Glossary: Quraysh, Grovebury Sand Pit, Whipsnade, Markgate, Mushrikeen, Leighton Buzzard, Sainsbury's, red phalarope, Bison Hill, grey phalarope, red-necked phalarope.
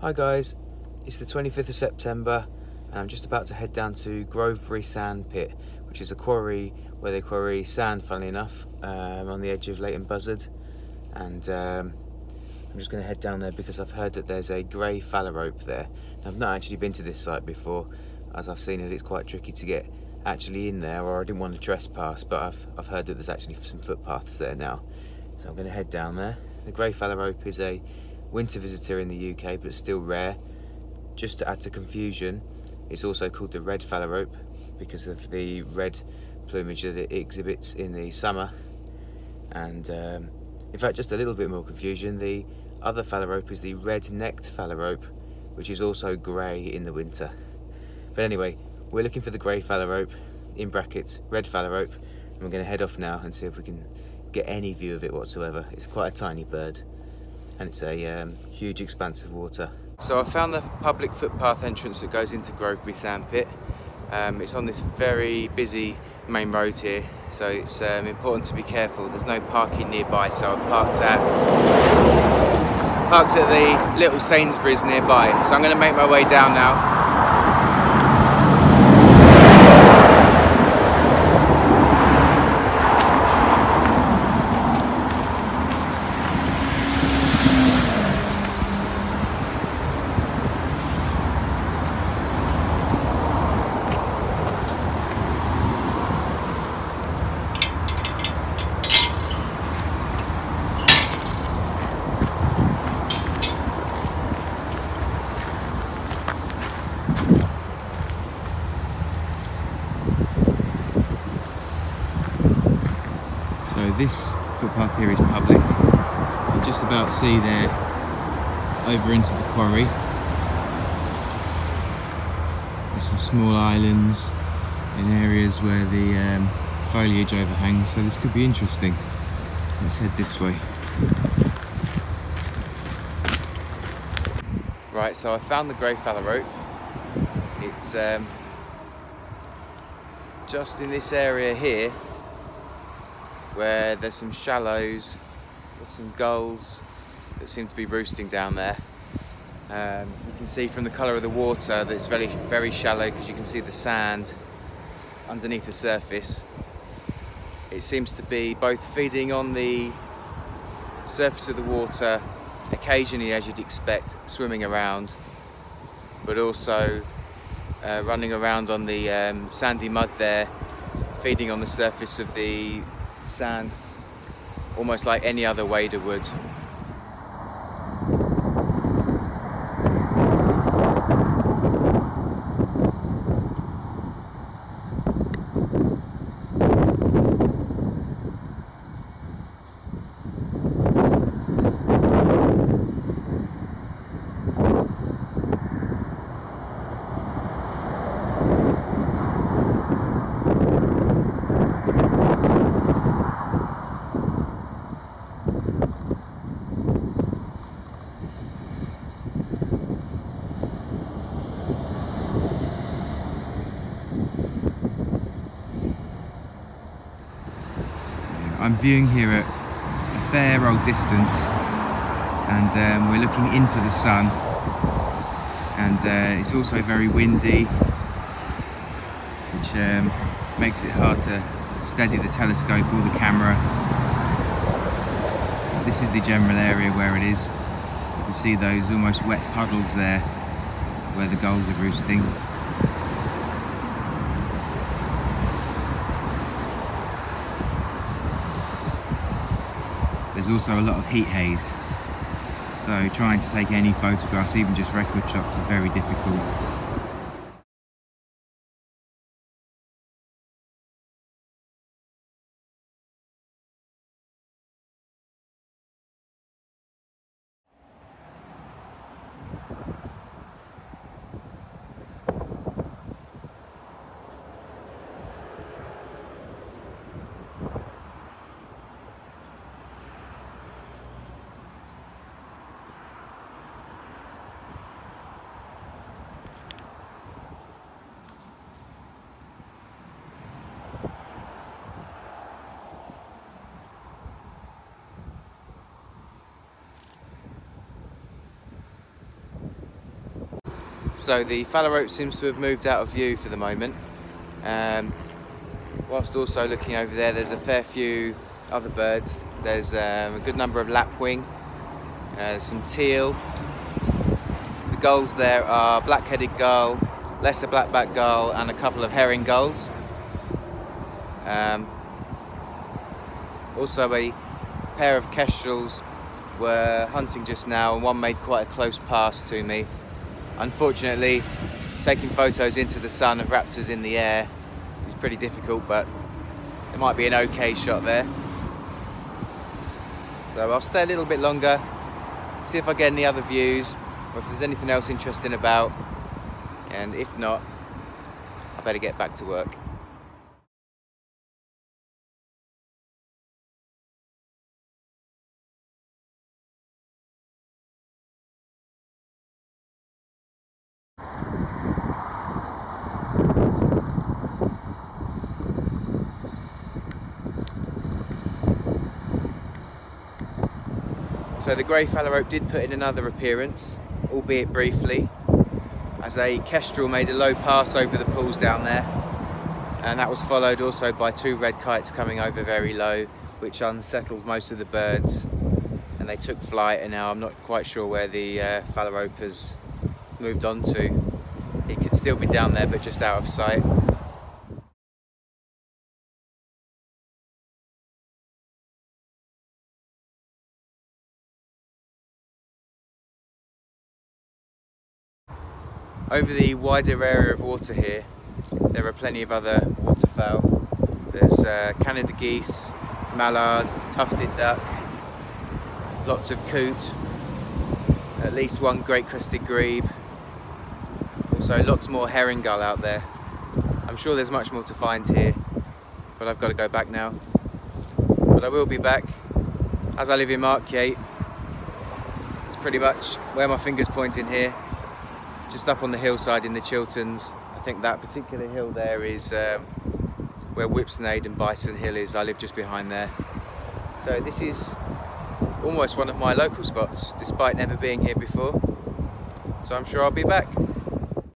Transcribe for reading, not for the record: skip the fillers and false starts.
Hi guys, it's the 25th of September and I'm just about to head down to Grovebury Sand Pit, which is a quarry where they quarry sand, funnily enough, on the edge of Leighton Buzzard. And I'm just going to head down there because I've heard that there's a grey phalarope there. Now, I've not actually been to this site before. As I've seen it, it's quite tricky to get actually in there, or I didn't want to trespass, but I've heard that there's actually some footpaths there now. So I'm going to head down there. The grey phalarope is a winter visitor in the UK, but it's still rare. Just to add to confusion, it's also called the red phalarope because of the red plumage that it exhibits in the summer. And in fact, just a little bit more confusion, the other phalarope is the red-necked phalarope, which is also grey in the winter. But anyway, we're looking for the grey phalarope, in brackets, red phalarope, and we're going to head off now and see if we can get any view of it whatsoever. It's quite a tiny bird. And it's a huge expanse of water. So I found the public footpath entrance that goes into Grovebury Sand Pit. It's on this very busy main road here, so it's important to be careful. There's no parking nearby, so I've parked at the little Sainsbury's nearby. So I'm going to make my way down now. This footpath here is public. You can just about see there over into the quarry. There's some small islands in areas where the foliage overhangs, so this could be interesting. Let's head this way. Right, so I found the grey phalarope. It's just in this area here, where there's some shallows, there's some gulls that seem to be roosting down there. You can see from the colour of the water that it's very, very shallow because you can see the sand underneath the surface. It seems to be both feeding on the surface of the water, occasionally as you'd expect, swimming around, but also running around on the sandy mud there, feeding on the surface of the sand, almost like any other wader would. I'm viewing here at a fair old distance, and we're looking into the sun, and it's also very windy, which makes it hard to steady the telescope or the camera. This is the general area where it is. You can see those almost wet puddles there where the gulls are roosting. There's also a lot of heat haze, so trying to take any photographs, even just record shots, are very difficult. So the phalarope seems to have moved out of view for the moment. Whilst also looking over there, there's a fair few other birds. There's a good number of lapwing, some teal. The gulls there are black-headed gull, lesser black-backed gull, and a couple of herring gulls. Also a pair of kestrels were hunting just now, and one made quite a close pass to me. Unfortunately, taking photos into the sun of raptors in the air is pretty difficult, but it might be an okay shot there. So I'll stay a little bit longer, see if I get any other views, or if there's anything else interesting about, and if not, I better get back to work. So the grey phalarope did put in another appearance, albeit briefly, as a kestrel made a low pass over the pools down there, and that was followed also by two red kites coming over very low, which unsettled most of the birds, and they took flight, and now I'm not quite sure where the phalarope has moved on to. It could still be down there, but just out of sight. Over the wider area of water here, there are plenty of other waterfowl. There's Canada geese, mallard, tufted duck, lots of coot, at least one great crested grebe, also lots more herring gull out there. I'm sure there's much more to find here, but I've got to go back now. But I will be back. As I live in Markgate, it's pretty much where my finger's pointing here. Just up on the hillside in the Chilterns. I think that particular hill there is where Whipsnade and Bison Hill is. I live just behind there. So this is almost one of my local spots, despite never being here before. So I'm sure I'll be back.